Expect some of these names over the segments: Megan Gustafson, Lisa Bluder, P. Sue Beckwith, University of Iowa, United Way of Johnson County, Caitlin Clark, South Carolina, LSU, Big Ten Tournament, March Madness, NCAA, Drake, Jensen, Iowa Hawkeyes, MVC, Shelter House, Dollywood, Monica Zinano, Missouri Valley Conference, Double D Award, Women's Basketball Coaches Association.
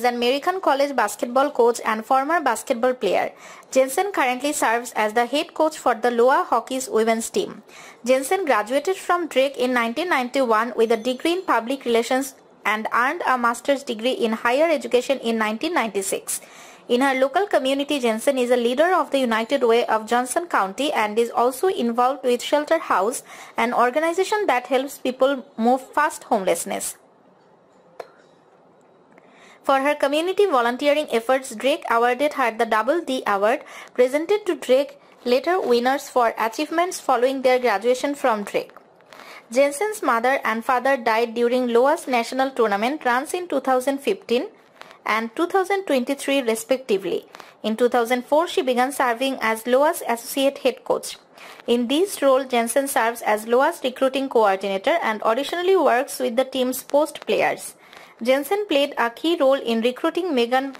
is an American college basketball coach and former basketball player. Jensen currently serves as the head coach for the Iowa Hawkeyes women's team. Jensen graduated from Drake in 1991 with a degree in public relations and earned a master's degree in higher education in 1996. In her local community, Jensen is a leader of the United Way of Johnson County and is also involved with Shelter House, an organization that helps people move past homelessness. For her community volunteering efforts, Drake awarded her the Double D Award, presented to Drake later winners for achievements following their graduation from Drake. Jensen's mother and father died during Iowa's national tournament runs in 2015 and 2023 respectively. In 2004, she began serving as Iowa's associate head coach. In this role, Jensen serves as Iowa's recruiting coordinator and additionally works with the team's post players. Jensen played a key role in recruiting Megan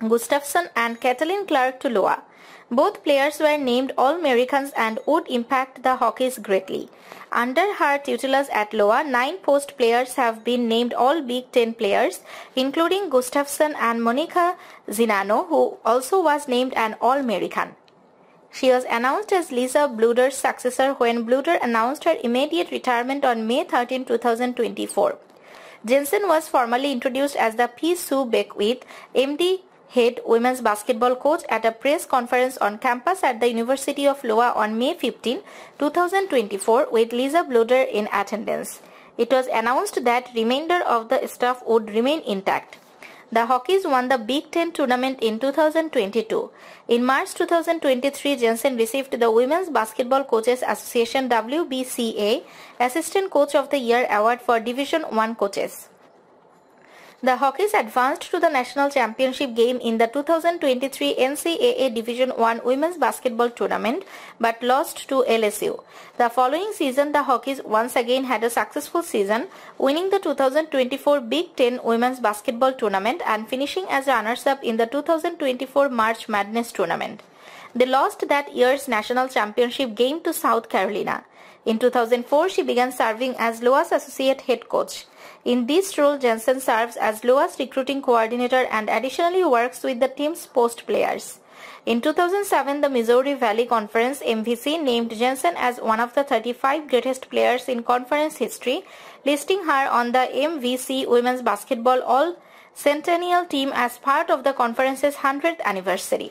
Gustafson and Caitlin Clark to Iowa. Both players were named All-Americans and would impact the Hawkeyes greatly. Under her tutelage at Iowa, 9 post players have been named All-Big Ten players, including Gustafson and Monica Zinano, who also was named an All-American. She was announced as Lisa Bluder's successor when Bluder announced her immediate retirement on May 13, 2024. Jensen was formally introduced as the P. Sue Beckwith, MD, head women's basketball coach at a press conference on campus at the University of Iowa on May 15, 2024, with Lisa Bluder in attendance. It was announced that remainder of the staff would remain intact. The Hawkeyes won the Big Ten Tournament in 2022. In March 2023, Jensen received the Women's Basketball Coaches Association WBCA Assistant Coach of the Year Award for Division I coaches. The Hawkeyes advanced to the national championship game in the 2023 NCAA Division I Women's Basketball Tournament but lost to LSU. The following season, the Hawkeyes once again had a successful season, winning the 2024 Big Ten Women's Basketball Tournament and finishing as runners-up in the 2024 March Madness Tournament. They lost that year's national championship game to South Carolina. In 2004, she began serving as Iowa's associate head coach. In this role, Jensen serves as Iowa's recruiting coordinator and additionally works with the team's post players. In 2007, the Missouri Valley Conference (MVC) named Jensen as one of the 35 greatest players in conference history, listing her on the MVC Women's Basketball All-Centennial team as part of the conference's 100th anniversary.